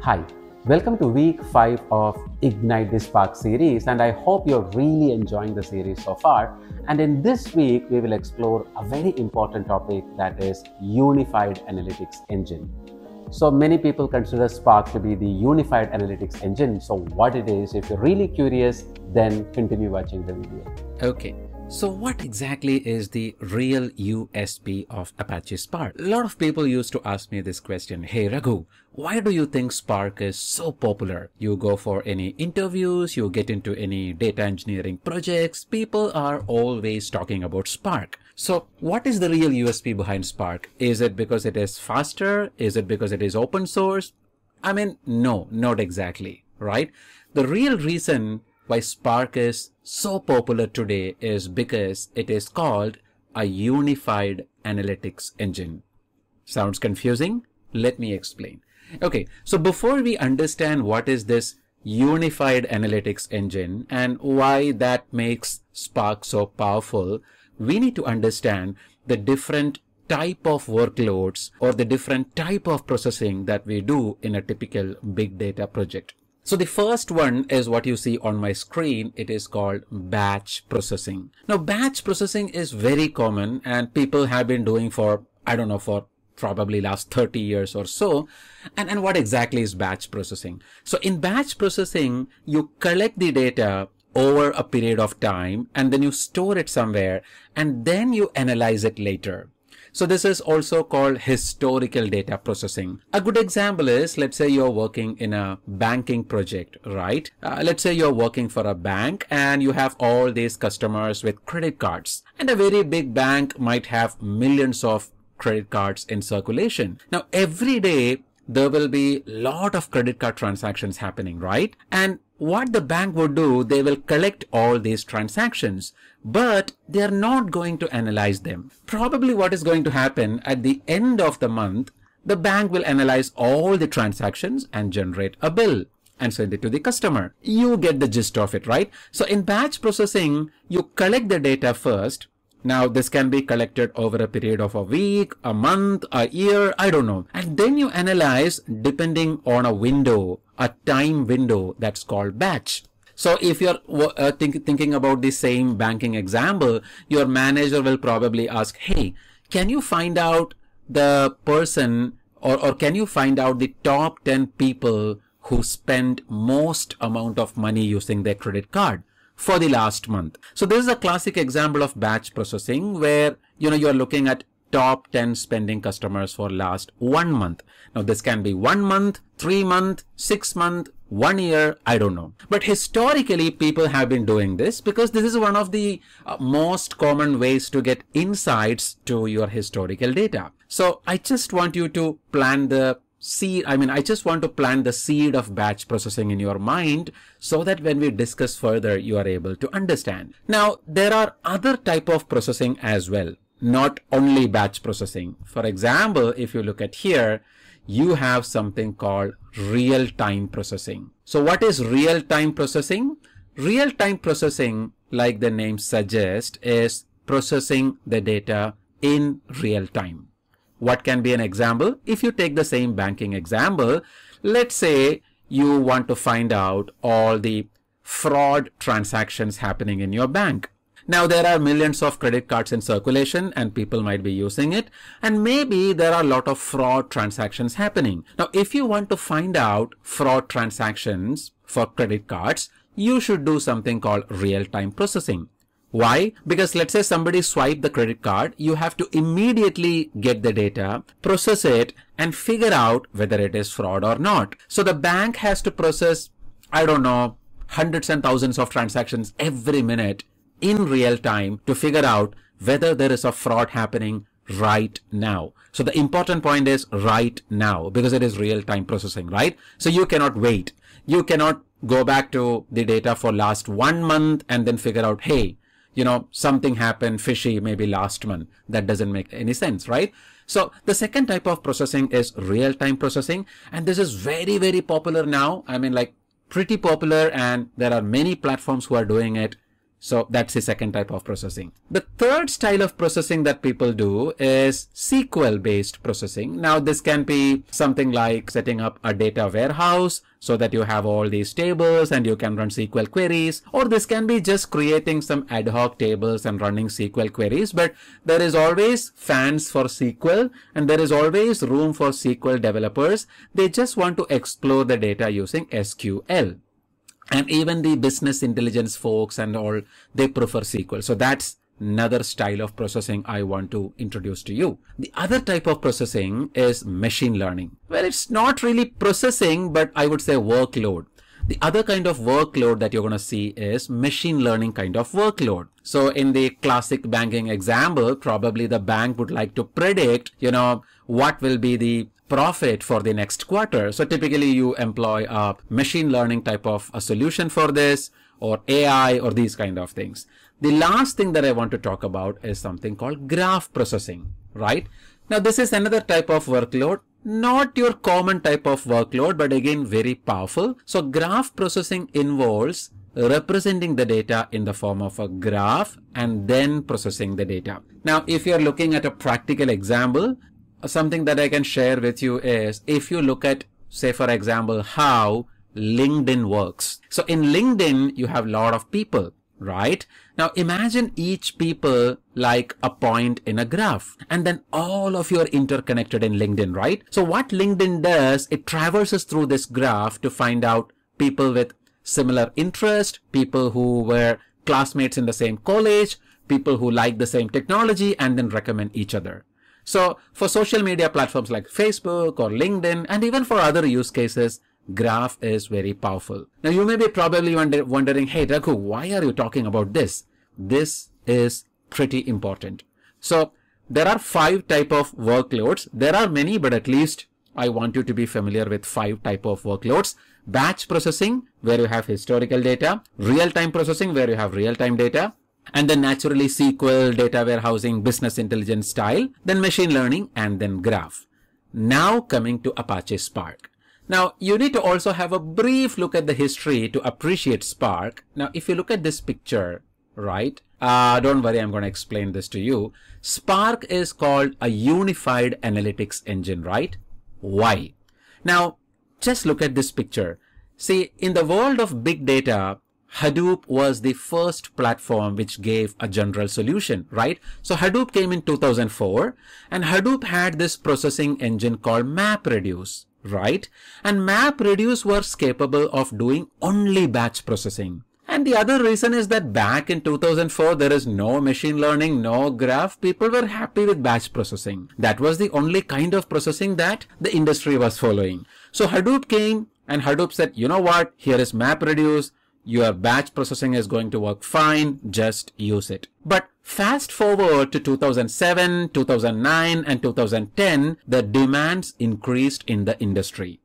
Hi, welcome to week 5 of Ignite the Spark series, and I hope you're really enjoying the series so far. And in this week, we will explore a very important topic, that is unified analytics engine. So many people consider Spark to be the unified analytics engine. So what it is, if you're really curious, then continue watching the video. Okay. So what exactly is the real USP of Apache Spark? A lot of people used to ask me this question. Hey Raghu, why do you think Spark is so popular? You go for any interviews, you get into any data engineering projects, people are always talking about Spark. So what is the real USP behind Spark? Is it because it is faster? Is it because it is open source? I mean, no, not exactly, right? The real reason why Spark is so popular today is because it is called a unified analytics engine. Sounds confusing? Let me explain. Okay, so before we understand what is this unified analytics engine and why that makes Spark so powerful, we need to understand the different type of workloads or the different type of processing that we do in a typical big data project. So the first one is what you see on my screen. It is called batch processing. Now, batch processing is very common and people have been doing for, I don't know, for probably last 30 years or so. And what exactly is batch processing? So in batch processing, you collect the data over a period of time and then you store it somewhere and then you analyze it later. So this is also called historical data processing. A good example is, let's say you're working in a banking project, right? Let's say you're working for a bank and you have all these customers with credit cards. And a very big bank might have millions of credit cards in circulation. Now, every day, there will be a lot of credit card transactions happening, right? And what the bank would do, they will collect all these transactions, but they are not going to analyze them. Probably what is going to happen at the end of the month, the bank will analyze all the transactions and generate a bill and send it to the customer. You get the gist of it, right? So in batch processing, you collect the data first. Now, this can be collected over a period of a week, a month, a year, I don't know. And then you analyze depending on a window, a time window that's called batch. So if you're thinking about the same banking example, your manager will probably ask, hey, can you find out the person or can you find out the top 10 people who spend most amount of money using their credit card for the last month? So this is a classic example of batch processing where, you know, you're looking at top 10 spending customers for last 1 month. Now this can be 1 month, 3 months, 6 months, 1 year, I don't know. But historically, people have been doing this because this is one of the most common ways to get insights to your historical data. So I just want you to plan the I just want to plant the seed of batch processing in your mind so that when we discuss further, you are able to understand. Now, there are other type of processing as well, not only batch processing. For example, if you look at here, you have something called real-time processing. So what is real-time processing? Real-time processing, like the name suggests, is processing the data in real time. What can be an example? If you take the same banking example, let's say you want to find out all the fraud transactions happening in your bank. Now, there are millions of credit cards in circulation and people might be using it. And maybe there are a lot of fraud transactions happening. Now, if you want to find out fraud transactions for credit cards, you should do something called real-time processing. Why? Because let's say somebody swiped the credit card, you have to immediately get the data, process it, and figure out whether it is fraud or not. So the bank has to process, I don't know, hundreds and thousands of transactions every minute in real time to figure out whether there is a fraud happening right now. So the important point is right now, because it is real-time processing, right? So you cannot wait. You cannot go back to the data for last 1 month and then figure out, hey, you know, something happened fishy maybe last month. That doesn't make any sense, right? So the second type of processing is real-time processing. And this is very, very popular now. I mean, like pretty popular. And there are many platforms who are doing it. So that's the second type of processing. The third style of processing that people do is SQL-based processing. Now this can be something like setting up a data warehouse so that you have all these tables and you can run SQL queries, or this can be just creating some ad hoc tables and running SQL queries, but there is always fans for SQL and there is always room for SQL developers. They just want to explore the data using SQL. And even the business intelligence folks and all, they prefer SQL. So that's another style of processing I want to introduce to you. The other type of processing is machine learning. Well, it's not really processing, but I would say workload. The other kind of workload that you're going to see is machine learning kind of workload. So in the classic banking example, probably the bank would like to predict, you know, what will be the profit for the next quarter. So typically you employ a machine learning type of a solution for this, or AI, or these kind of things. The last thing that I want to talk about is something called graph processing, right? Now this is another type of workload, not your common type of workload, but again, very powerful. So graph processing involves representing the data in the form of a graph and then processing the data. Now, if you're looking at a practical example, something that I can share with you is if you look at, say, for example, how LinkedIn works. So in LinkedIn, you have a lot of people, right? Now imagine each people like a point in a graph, and then all of you are interconnected in LinkedIn, right? So what LinkedIn does, it traverses through this graph to find out people with similar interest, people who were classmates in the same college, people who like the same technology, and then recommend each other. So for social media platforms like Facebook or LinkedIn, and even for other use cases, graph is very powerful. Now you may be probably wondering, hey Raghu, why are you talking about this? This is pretty important. So there are 5 type of workloads. There are many, but at least I want you to be familiar with 5 type of workloads. Batch processing, where you have historical data, real-time processing, where you have real-time data, and then naturally SQL, data warehousing, business intelligence style, then machine learning, and then graph. Now coming to Apache Spark. Now you need to also have a brief look at the history to appreciate Spark. Now if you look at this picture, right, don't worry, I'm going to explain this to you. Spark is called a unified analytics engine, right? Why? Now just look at this picture. See, in the world of big data, Hadoop was the first platform which gave a general solution, right? So Hadoop came in 2004, and Hadoop had this processing engine called MapReduce, right? And MapReduce was capable of doing only batch processing. And the other reason is that back in 2004, there is no machine learning, no graph. People were happy with batch processing. That was the only kind of processing that the industry was following. So Hadoop came, and Hadoop said, you know what? Here is MapReduce. Your batch processing is going to work fine, just use it. But fast forward to 2007, 2009, and 2010, the demands increased in the industry.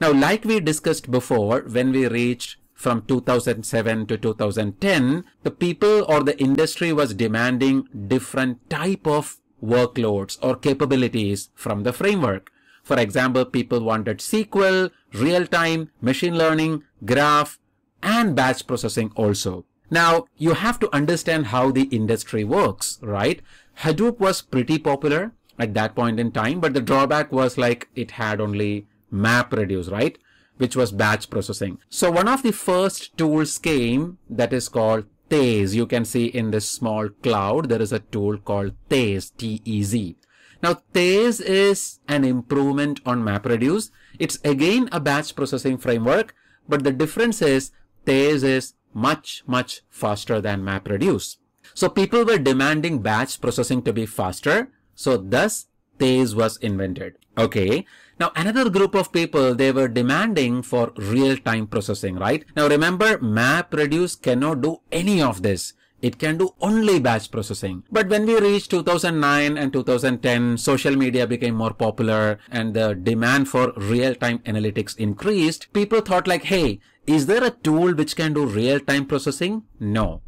Now, like we discussed before, when we reached from 2007 to 2010, the people or the industry was demanding different type of workloads or capabilities from the framework. For example, people wanted SQL, real-time, machine learning, graph, and batch processing also. Now, you have to understand how the industry works, right? Hadoop was pretty popular at that point in time, but the drawback was like it had only MapReduce, right? Which was batch processing. So one of the first tools came that is called Tez. You can see in this small cloud, there is a tool called Tez, T-E-Z. Now, Tez is an improvement on MapReduce. It's again a batch processing framework, but the difference is Tez is much, much faster than MapReduce. So people were demanding batch processing to be faster. So thus Tez was invented. Okay. Now another group of people, they were demanding for real-time processing, right? Now remember, MapReduce cannot do any of this. It can do only batch processing. But when we reached 2009 and 2010, social media became more popular and the demand for real-time analytics increased. People thought like, hey, is there a tool which can do real-time processing? No.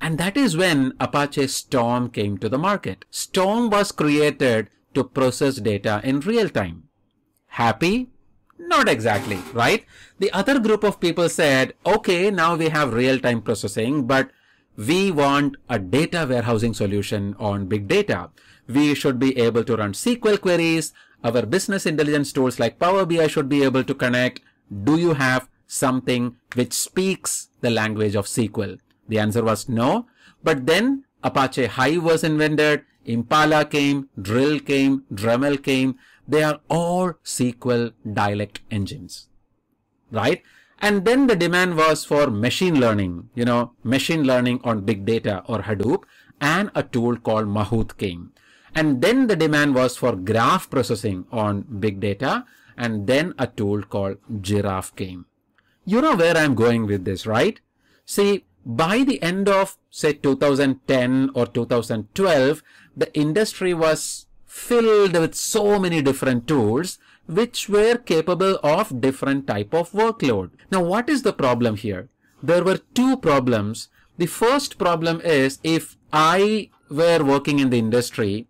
And that is when Apache Storm came to the market. Storm was created to process data in real-time. Happy? Not exactly, right? The other group of people said, okay, now we have real-time processing, but we want a data warehousing solution on big data. We should be able to run SQL queries. Our business intelligence tools like Power BI should be able to connect. Do you have something which speaks the language of SQL? The answer was no. But then Apache Hive was invented, Impala came, Drill came, Dremel came. They are all SQL dialect engines, right? And then the demand was for machine learning, you know, machine learning on big data or Hadoop, and a tool called Mahout came. And then the demand was for graph processing on big data, and then a tool called Giraffe came. You know where I'm going with this, right? See, by the end of, say, 2010 or 2012, the industry was filled with so many different tools which were capable of different type of workload. Now, what is the problem here? There were two problems. The first problem is, if I were working in the industry,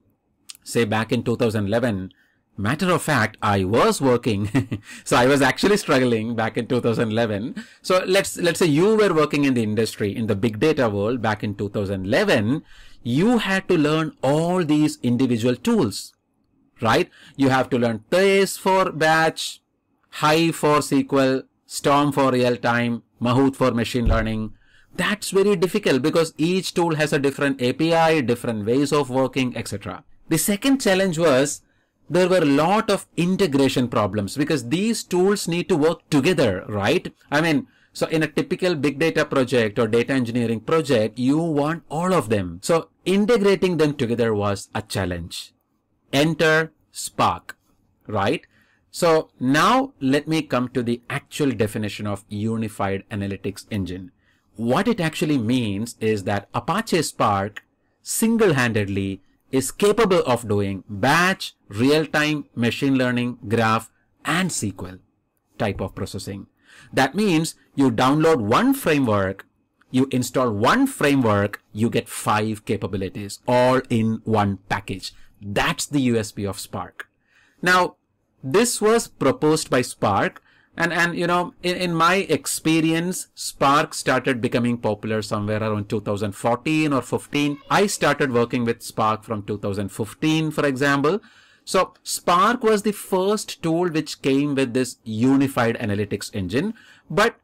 say back in 2011, matter of fact, I was working, so I was actually struggling back in 2011. So let's say you were working in the industry, in the big data world back in 2011, you had to learn all these individual tools, right? You have to learn Tez for batch, Hive for SQL, Storm for real time, Mahout for machine learning. That's very difficult because each tool has a different API, different ways of working, etc. The second challenge was, there were a lot of integration problems because these tools need to work together, right? I mean, so in a typical big data project or data engineering project, you want all of them. So integrating them together was a challenge. Enter Spark, right? So now let me come to the actual definition of unified analytics engine. What it actually means is that Apache Spark single-handedly is capable of doing batch, real-time, machine learning, graph, and SQL type of processing. That means you download one framework, you install one framework, you get 5 capabilities all in one package. That's the USP of Spark. Now, this was proposed by Spark, and you know, in my experience, Spark started becoming popular somewhere around 2014 or 15. I started working with Spark from 2015, for example. So Spark was the first tool which came with this unified analytics engine, but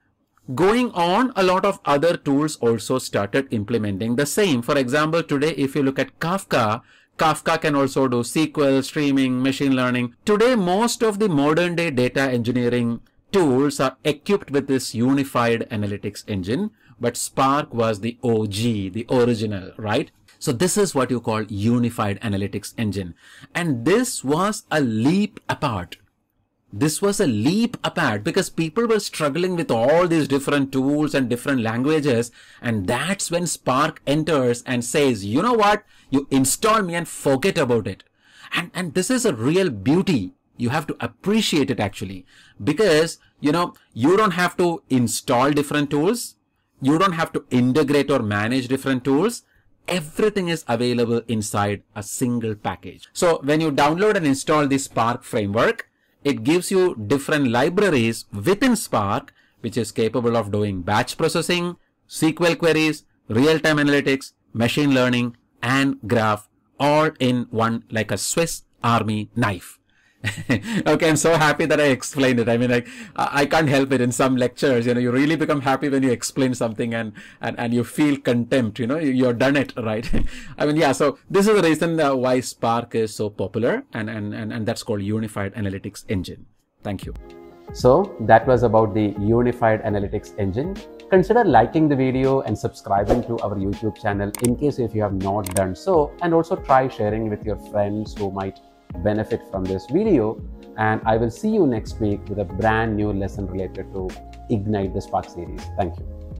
going on, a lot of other tools also started implementing the same. For example, today, if you look at Kafka, Kafka can also do SQL, streaming, machine learning. Today, most of the modern day data engineering tools are equipped with this unified analytics engine, but Spark was the OG, the original, right? So this is what you call unified analytics engine. And this was a leap apart. This was a leap apart because people were struggling with all these different tools and different languages. And that's when Spark enters and says, you know what, you install me and forget about it. And this is a real beauty. You have to appreciate it actually, because, you know, you don't have to install different tools. You don't have to integrate or manage different tools. Everything is available inside a single package. So when you download and install the Spark framework, it gives you different libraries within Spark, which is capable of doing batch processing, SQL queries, real-time analytics, machine learning, and graph, all in one, like a Swiss Army knife. Okay, I'm so happy that I explained it. I mean, I can't help it in some lectures. You know, you really become happy when you explain something and you feel contempt, you know, you're done it, right? I mean, yeah, so this is the reason why Spark is so popular, and that's called Unified Analytics Engine. Thank you. So that was about the Unified Analytics Engine. Consider liking the video and subscribing to our YouTube channel in case if you have not done so, and also try sharing with your friends who might benefit from this video, and I will see you next week with a brand new lesson related to Ignite the Spark series. Thank you.